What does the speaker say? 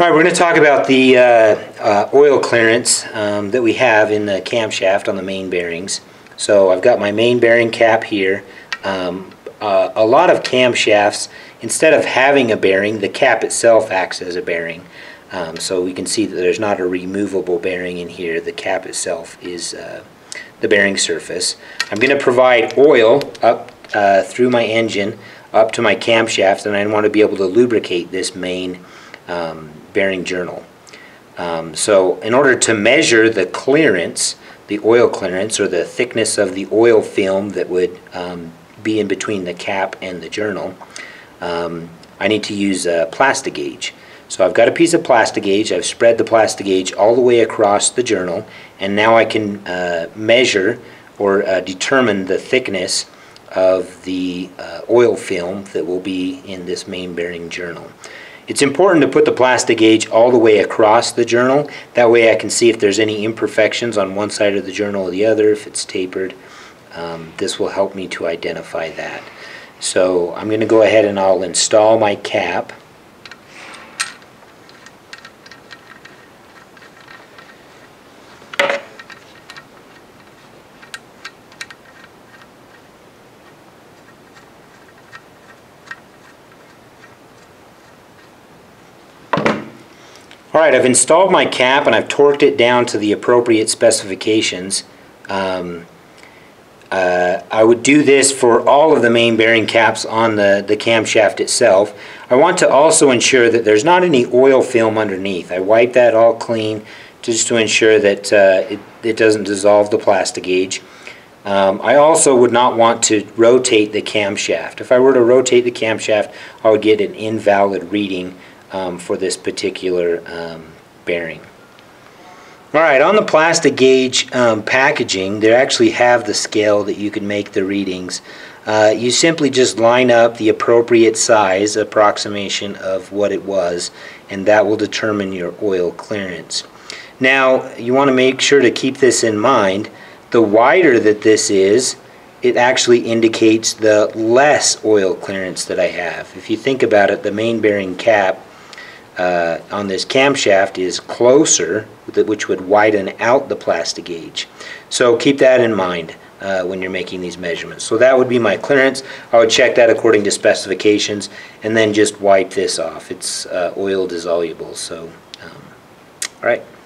All right, we're going to talk about the oil clearance that we have in the camshaft on the main bearings. So I've got my main bearing cap here. A lot of camshafts, instead of having a bearing, the cap itself acts as a bearing. So we can see that there's not a removable bearing in here. The cap itself is the bearing surface. I'm going to provide oil up through my engine up to my camshaft, and I want to be able to lubricate this main bearing journal. So in order to measure the clearance, the oil clearance, or the thickness of the oil film that would be in between the cap and the journal, I need to use a Plastigage. So I've got a piece of Plastigage. I've spread the Plastigage all the way across the journal, and now I can measure or determine the thickness of the oil film that will be in this main bearing journal. It's important to put the Plastigage all the way across the journal. That way I can see if there's any imperfections on one side of the journal or the other, if it's tapered. This will help me to identify that. So I'm going to go ahead and I'll install my cap. Alright, I've installed my cap and I've torqued it down to the appropriate specifications. I would do this for all of the main bearing caps on the camshaft itself. I want to also ensure that there's not any oil film underneath. I wipe that all clean just to ensure that it doesn't dissolve the Plastigage. I also would not want to rotate the camshaft. If I were to rotate the camshaft, I would get an invalid reading for this particular bearing. Alright, on the Plastigage packaging, they actually have the scale that you can make the readings. You simply just line up the appropriate size approximation of what it was, and that will determine your oil clearance. Now, you want to make sure to keep this in mind. The wider that this is, it actually indicates the less oil clearance that I have. If you think about it, the main bearing cap on this camshaft is closer, which would widen out the Plastigage. So keep that in mind when you're making these measurements. So that would be my clearance. I would check that according to specifications and then just wipe this off. It's oil-dissoluble. So, all right.